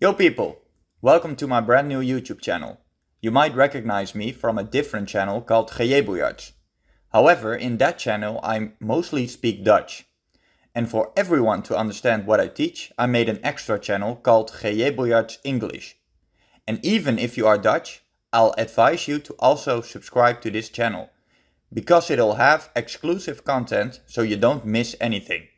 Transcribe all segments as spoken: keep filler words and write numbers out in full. Yo people! Welcome to my brand new YouTube channel. You might recognize me from a different channel called G J Billiards. However, in that channel I mostly speak Dutch. And for everyone to understand what I teach, I made an extra channel called G J Billiards English. And even if you are Dutch, I'll advise you to also subscribe to this channel, because it'll have exclusive content so you don't miss anything.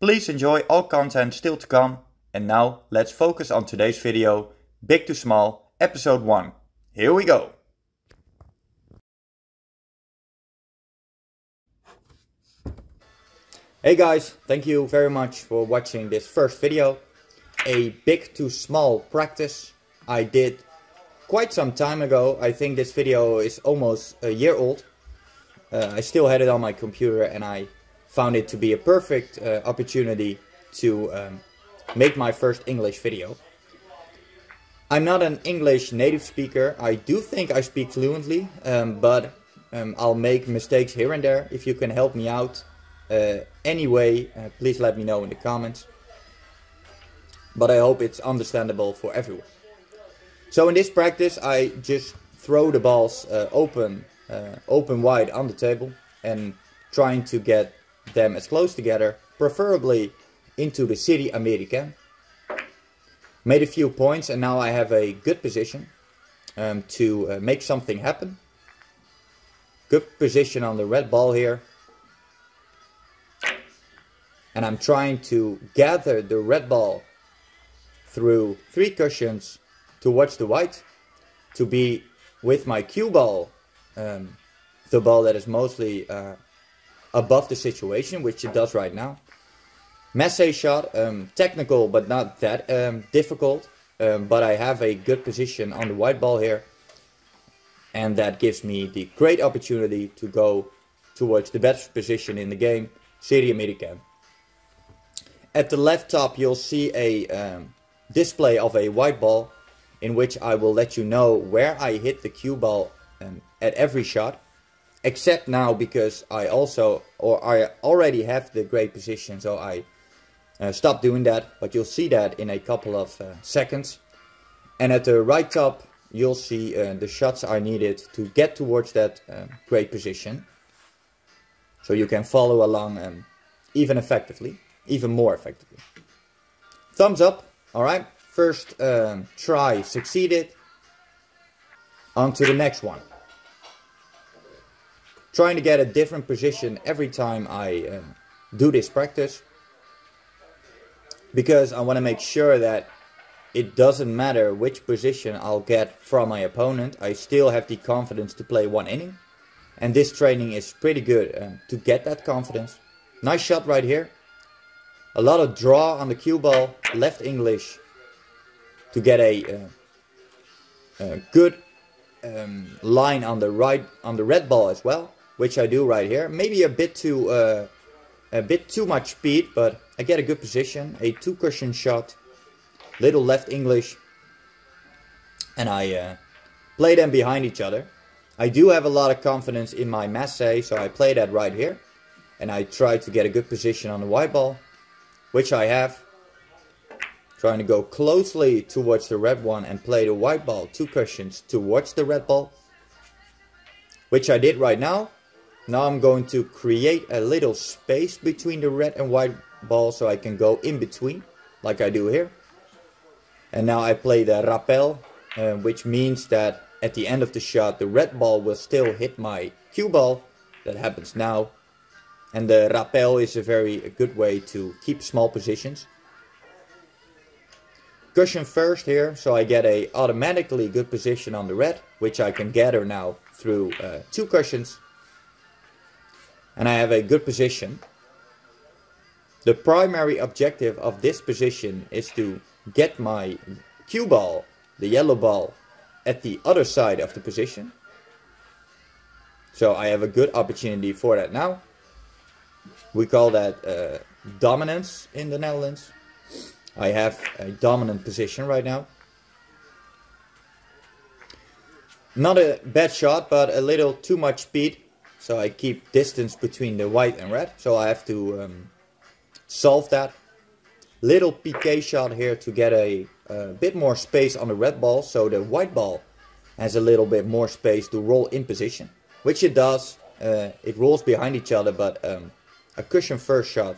Please enjoy all content still to come. And now let's focus on today's video, Big to Small, episode one. Here we go! Hey guys, thank you very much for watching this first video. A Big to Small practice I did quite some time ago. I think this video is almost a year old. Uh, I still had it on my computer and I found it to be a perfect uh, opportunity to um, make my first English video. I'm not an English native speaker. I do think I speak fluently, um, but um, I'll make mistakes here and there. If you can help me out uh, anyway, uh, please let me know in the comments. But I hope it's understandable for everyone. So in this practice I just throw the balls uh, open, uh, open wide on the table and trying to get them as close together, preferably into the Série Américaine. Made a few points and now I have a good position um, to uh, make something happen. Good position on the red ball here. And I'm trying to gather the red ball through three cushions towards the white, to be with my cue ball, um, the ball that is mostly uh, above the situation, which it does right now. Massé shot, um, technical but not that um, difficult, um, but I have a good position on the white ball here. And that gives me the great opportunity to go towards the best position in the game, Série Américaine. At the left top you'll see a um, display of a white ball, in which I will let you know where I hit the cue ball um, at every shot. Except now, because I also, or I already have the great position, so I Uh, stop doing that, but you'll see that in a couple of uh, seconds. And at the right top you'll see uh, the shots I needed to get towards that uh, great position, so you can follow along um, even effectively, even more effectively. Thumbs up. Alright, first um, try succeeded. On to the next one. Trying to get a different position every time I uh, do this practice, because I want to make sure that it doesn't matter which position I'll get from my opponent. I still have the confidence to play one inning. And this training is pretty good uh, to get that confidence. Nice shot right here. A lot of draw on the cue ball, left English, to get a, uh, a good um, line on the right, on the red ball as well, which I do right here. Maybe a bit too uh, a bit too much speed, but I get a good position, a two cushion shot, little left English, and I uh, play them behind each other. I do have a lot of confidence in my Massé, so I play that right here, and I try to get a good position on the white ball, which I have. Trying to go closely towards the red one and play the white ball two cushions towards the red ball, which I did right now. Now I'm going to create a little space between the red and white ball, so I can go in between, like I do here. And now I play the rappel, uh, which means that at the end of the shot the red ball will still hit my cue ball. That happens now. And the rappel is a very a good way to keep small positions. Cushion first here, so I get a automatically good position on the red, which I can gather now through uh, two cushions. And I have a good position. The primary objective of this position is to get my cue ball, the yellow ball, at the other side of the position. So I have a good opportunity for that now. We call that uh, dominance in the Netherlands. I have a dominant position right now. Not a bad shot, but a little too much speed. So I keep distance between the white and red. So I have to um, solve that. Little P K shot here to get a a bit more space on the red ball, so the white ball has a little bit more space to roll in position, which it does. Uh, it rolls behind each other, but um, a cushion first shot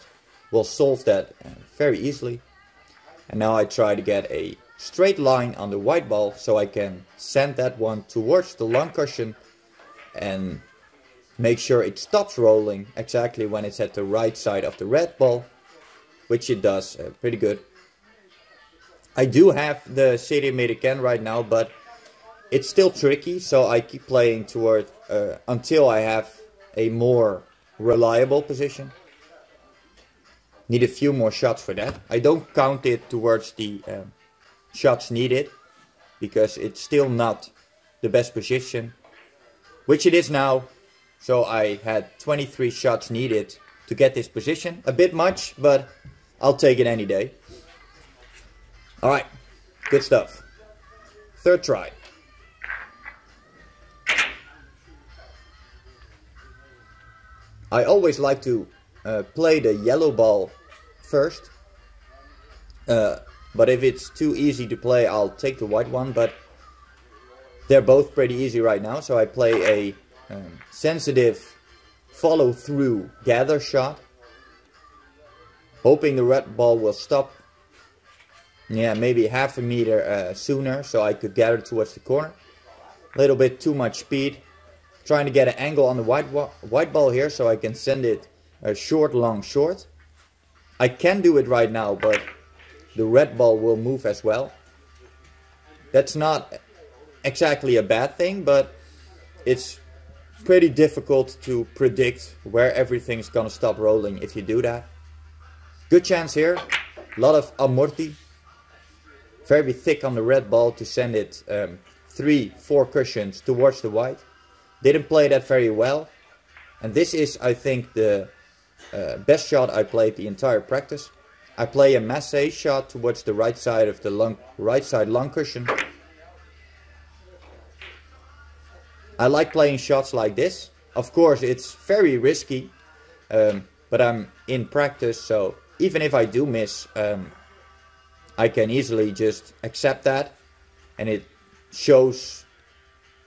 will solve that uh, very easily. And now I try to get a straight line on the white ball, so I can send that one towards the long cushion and make sure it stops rolling exactly when it's at the right side of the red ball, which it does uh, pretty good. I do have the Série Américaine right now, but it's still tricky, so I keep playing toward uh, until I have a more reliable position. Need a few more shots for that. I don't count it towards the um, shots needed, because it's still not the best position, which it is now. So I had twenty-three shots needed to get this position. A bit much, but I'll take it any day. All right, good stuff. Third try. I always like to uh, play the yellow ball first, uh, but if it's too easy to play, I'll take the white one, but they're both pretty easy right now, so I play a um, sensitive follow-through gather shot, hoping the red ball will stop, yeah, maybe half a meter uh, sooner, so I could gather towards the corner. A little bit too much speed. Trying to get an angle on the white, white ball here, so I can send it a short, long, short. I can do it right now, but the red ball will move as well. That's not exactly a bad thing, but it's pretty difficult to predict where everything's gonna stop rolling if you do that. Good chance here. A lot of amorti. Very thick on the red ball to send it um, three, four cushions towards the white. Didn't play that very well, and this is, I think, the uh, best shot I played the entire practice. I play a Massé shot towards the right side of the long, right side long cushion. I like playing shots like this. Of course, it's very risky, um, but I'm in practice, so even if I do miss, um, I can easily just accept that, and it shows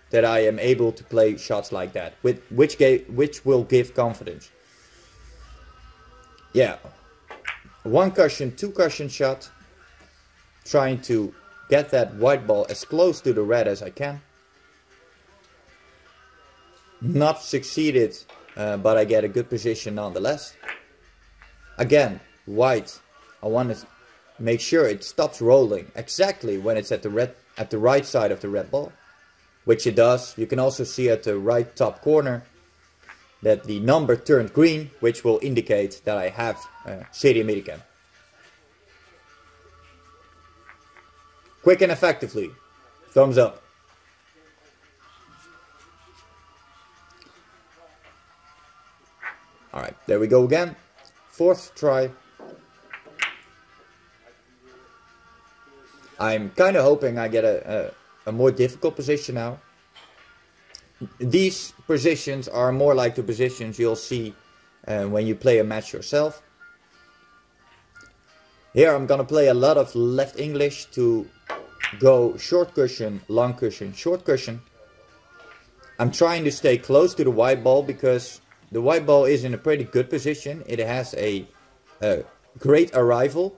that I am able to play shots like that, with which gave, which will give confidence. Yeah, one cushion, two cushion shot, trying to get that white ball as close to the red as I can. Not succeeded, uh, but I get a good position nonetheless. Again, white. I want to make sure it stops rolling exactly when it's at the red, at the right side of the red ball, which it does. You can also see at the right top corner that the number turned green, which will indicate that I have uh, Série Américaine. Quick and effectively. Thumbs up. Alright, there we go again. Fourth try. I'm kind of hoping I get a... a A more difficult position now. These positions are more like the positions you'll see uh, when you play a match yourself. Here I'm gonna play a lot of left English to go short cushion, long cushion, short cushion. I'm trying to stay close to the white ball because the white ball is in a pretty good position. It has a, a great arrival,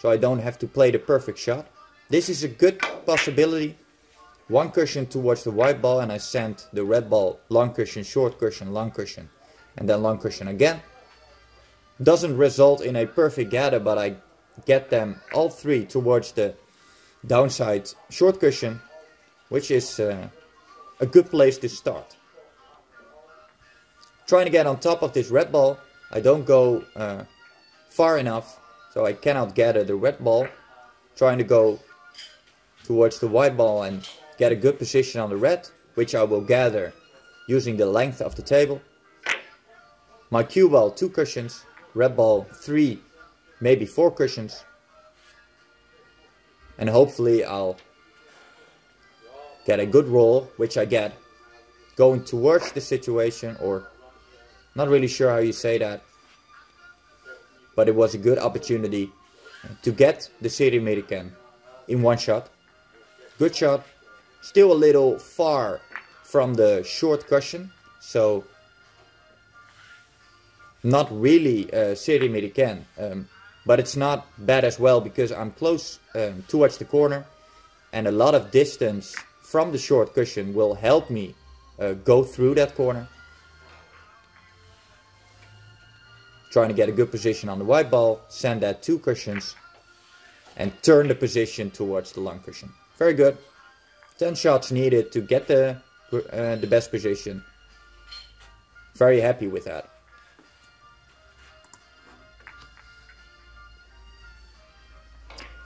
so I don't have to play the perfect shot. This is a good possibility. One cushion towards the white ball, and I send the red ball long cushion, short cushion, long cushion, and then long cushion again. Doesn't result in a perfect gather, but I get them all three towards the downside short cushion, which is uh, a good place to start. Trying to get on top of this red ball. I don't go uh, far enough, so I cannot gather the red ball. Trying to go towards the white ball and get a good position on the red, which I will gather using the length of the table. My cue ball, two cushions, red ball, three, maybe four cushions. And hopefully I'll get a good roll, which I get, going towards the situation, or not really sure how you say that, but it was a good opportunity to get the Série Américaine in one shot. Good shot. Still a little far from the short cushion, so not really uh, Série Américaine, um, but it's not bad as well because I'm close um, towards the corner, and a lot of distance from the short cushion will help me uh, go through that corner. Trying to get a good position on the white ball, send that two cushions and turn the position towards the long cushion. Very good. ten shots needed to get the, uh, the best position. Very happy with that.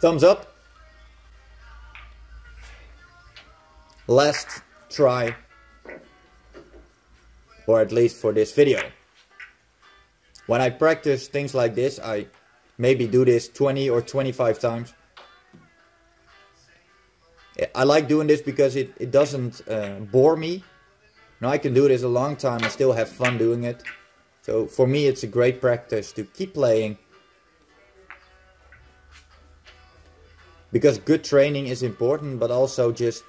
Thumbs up. Last try, or at least for this video. When I practice things like this, I maybe do this twenty or twenty-five times. I like doing this because it, it doesn't uh, bore me. Now I can do this a long time and still have fun doing it. So for me it's a great practice to keep playing, because good training is important, but also just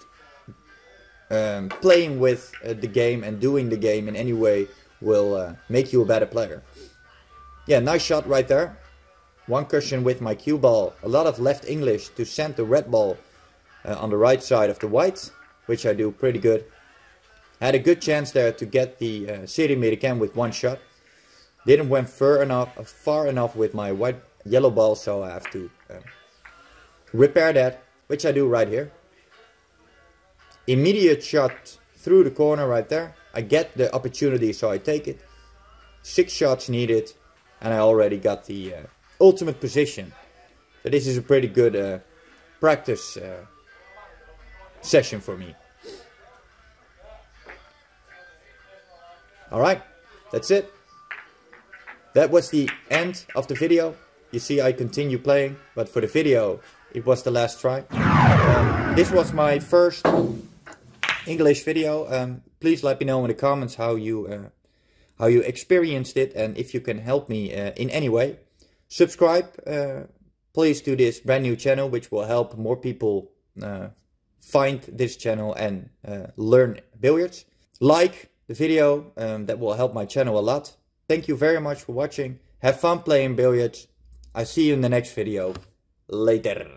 um, playing with uh, the game and doing the game in any way will uh, make you a better player. Yeah, nice shot right there. One cushion with my cue ball. A lot of left English to send the red ball uh, on the right side of the white, which I do pretty good. Had a good chance there to get the uh, Série Américaine with one shot. Didn't went far enough, far enough with my white yellow ball, so I have to um, repair that, which I do right here. Immediate shot through the corner right there. I get the opportunity, so I take it. Six shots needed. And I already got the uh, ultimate position. So this is a pretty good uh, practice uh, session for me. Alright, that's it. That was the end of the video. You see I continue playing, but for the video it was the last try. Um, this was my first English video. Um, please let me know in the comments how you... Uh, how you experienced it, and if you can help me uh, in any way. Subscribe, uh, please, to this brand new channel, which will help more people uh, find this channel and uh, learn billiards. Like the video, um, that will help my channel a lot. Thank you very much for watching. Have fun playing billiards. I see you in the next video. Later.